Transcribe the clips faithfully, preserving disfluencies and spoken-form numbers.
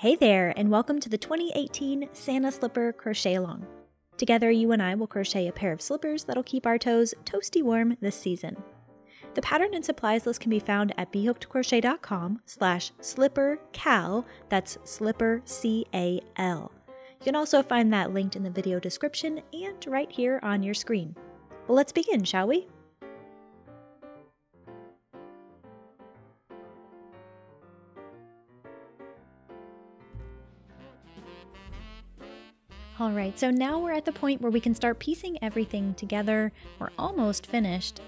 Hey there, and welcome to the twenty eighteen Santa Slipper Crochet Along. Together, you and I will crochet a pair of slippers that'll keep our toes toasty warm this season. The pattern and supplies list can be found at bhookedcrochet dot com slash slipper cal, that's slipper C A L. You can also find that linked in the video description and right here on your screen. Well, let's begin, shall we? All right, so now we're at the point where we can start piecing everything together. We're almost finished.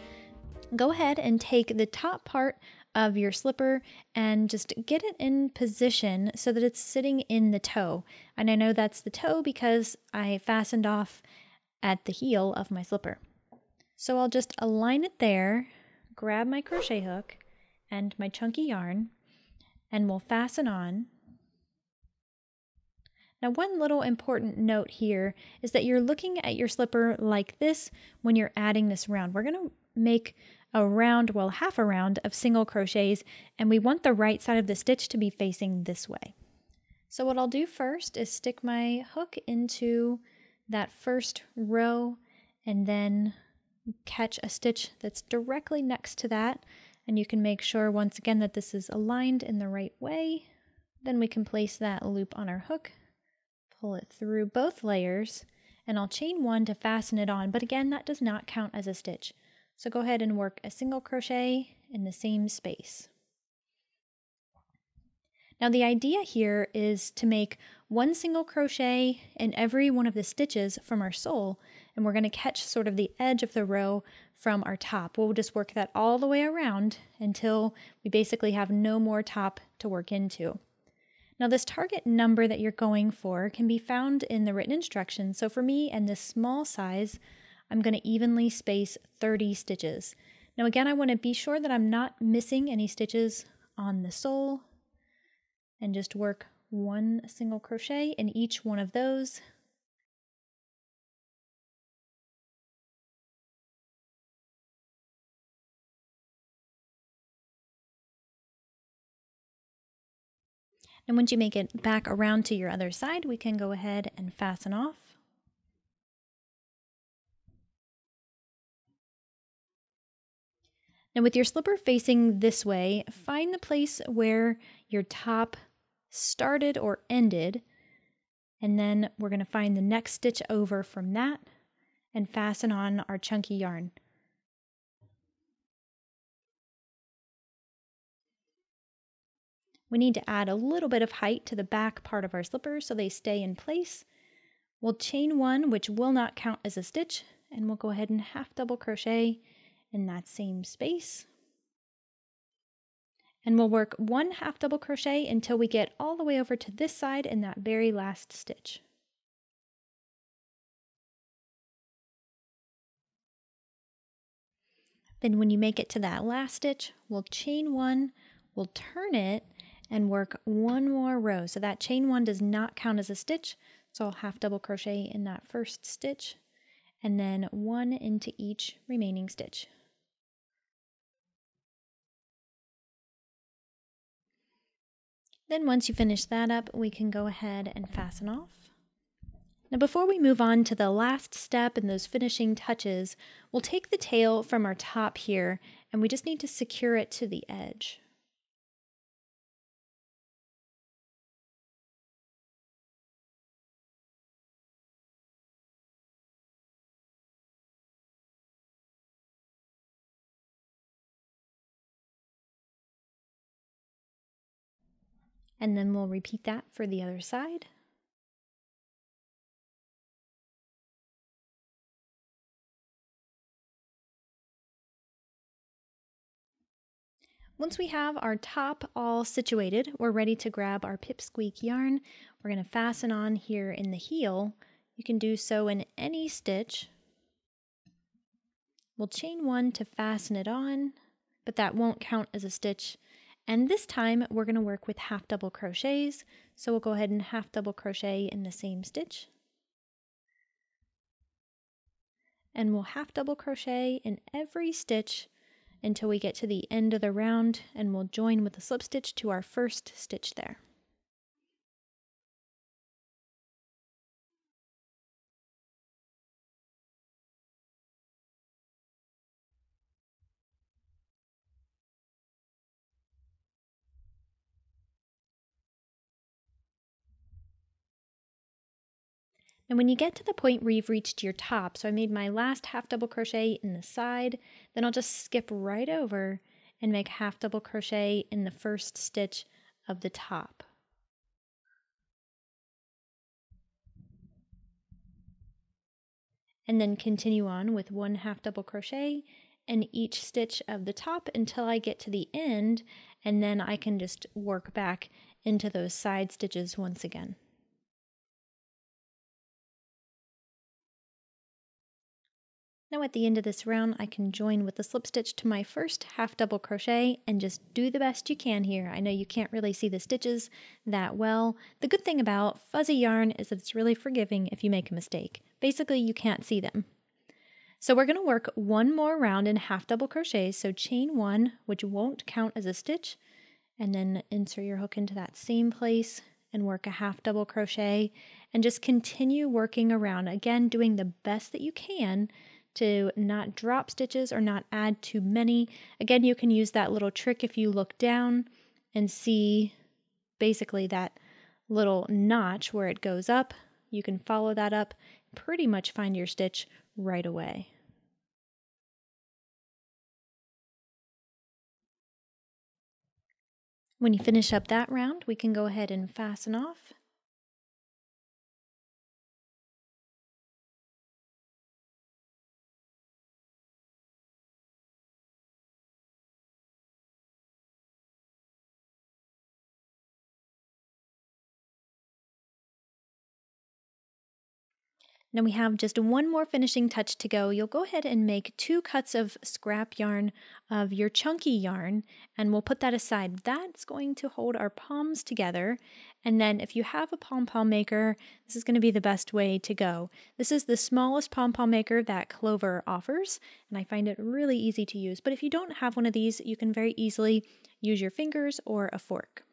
Go ahead and take the top part of your slipper and just get it in position so that it's sitting in the toe. And I know that's the toe because I fastened off at the heel of my slipper. So I'll just align it there, grab my crochet hook and my chunky yarn, and we'll fasten on. Now, one little important note here is that you're looking at your slipper like this when you're adding this round. We're going to make a round, well, half a round of single crochets, and we want the right side of the stitch to be facing this way. So what I'll do first is stick my hook into that first row and then catch a stitch that's directly next to that. And you can make sure once again that this is aligned in the right way. Then we can place that loop on our hook. Pull it through both layers, and I'll chain one to fasten it on, but again, that does not count as a stitch. So go ahead and work a single crochet in the same space. Now the idea here is to make one single crochet in every one of the stitches from our sole, and we're going to catch sort of the edge of the row from our top. We'll just work that all the way around until we basically have no more top to work into. Now this target number that you're going for can be found in the written instructions. So for me and this small size, I'm going to evenly space thirty stitches. Now again, I want to be sure that I'm not missing any stitches on the sole, and just work one single crochet in each one of those. And once you make it back around to your other side, we can go ahead and fasten off. Now with your slipper facing this way, find the place where your top started or ended, and then we're going to find the next stitch over from that and fasten on our chunky yarn. We need to add a little bit of height to the back part of our slippers so they stay in place. We'll chain one, which will not count as a stitch, and we'll go ahead and half double crochet in that same space. And we'll work one half double crochet until we get all the way over to this side in that very last stitch. Then when you make it to that last stitch, we'll chain one, we'll turn it, and work one more row. So that chain one does not count as a stitch, so I'll half double crochet in that first stitch and then one into each remaining stitch. Then once you finish that up, we can go ahead and fasten off. Now before we move on to the last step and those finishing touches, we'll take the tail from our top here, and we just need to secure it to the edge. And then we'll repeat that for the other side. Once we have our top all situated, we're ready to grab our Pipsqueak yarn. We're going to fasten on here in the heel. You can do so in any stitch. We'll chain one to fasten it on, but that won't count as a stitch. And this time we're going to work with half double crochets, so we'll go ahead and half double crochet in the same stitch. And we'll half double crochet in every stitch until we get to the end of the round, and we'll join with a slip stitch to our first stitch there. And when you get to the point where you've reached your top, so I made my last half double crochet in the side, then I'll just skip right over and make half double crochet in the first stitch of the top. And then continue on with one half double crochet in each stitch of the top until I get to the end, and then I can just work back into those side stitches once again. Now at the end of this round, I can join with the slip stitch to my first half double crochet and just do the best you can here. I know you can't really see the stitches that well. The good thing about fuzzy yarn is that it's really forgiving if you make a mistake. Basically, you can't see them. So we're going to work one more round in half double crochets, so chain one, which won't count as a stitch, and then insert your hook into that same place and work a half double crochet and just continue working around, again doing the best that you can to not drop stitches or not add too many. Again, you can use that little trick if you look down and see basically that little notch where it goes up. You can follow that up, pretty much find your stitch right away. When you finish up that round, we can go ahead and fasten off. Now we have just one more finishing touch to go. You'll go ahead and make two cuts of scrap yarn of your chunky yarn, and we'll put that aside. That's going to hold our palms together. And then if you have a pom-pom maker, this is going to be the best way to go. This is the smallest pom-pom maker that Clover offers, and I find it really easy to use. But if you don't have one of these, you can very easily use your fingers or a fork.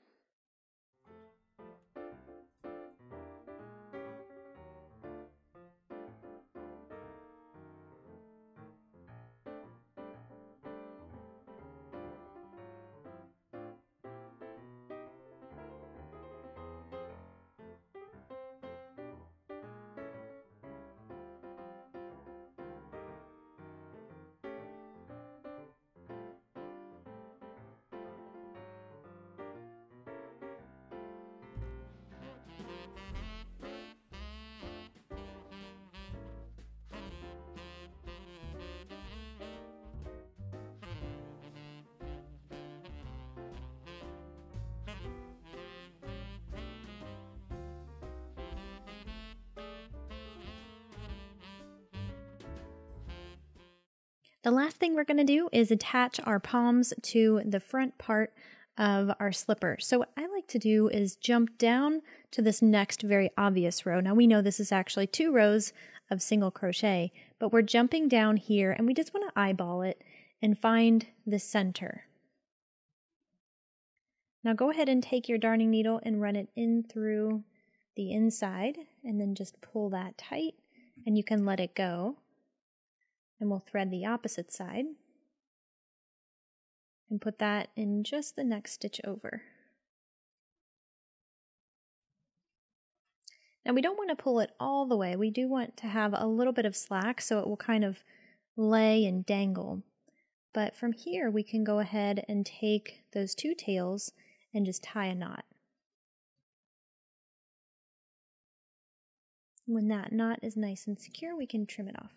The last thing we're going to do is attach our palms to the front part of our slipper. So what I like to do is jump down to this next very obvious row. Now we know this is actually two rows of single crochet, but we're jumping down here and we just want to eyeball it and find the center. Now go ahead and take your darning needle and run it in through the inside and then just pull that tight and you can let it go. And we'll thread the opposite side and put that in just the next stitch over. Now we don't want to pull it all the way. We do want to have a little bit of slack so it will kind of lay and dangle. But from here we can go ahead and take those two tails and just tie a knot. When that knot is nice and secure, we can trim it off.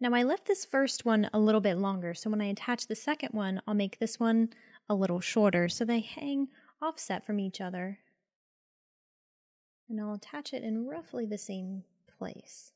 Now I left this first one a little bit longer, so when I attach the second one, I'll make this one a little shorter so they hang offset from each other. And I'll attach it in roughly the same place.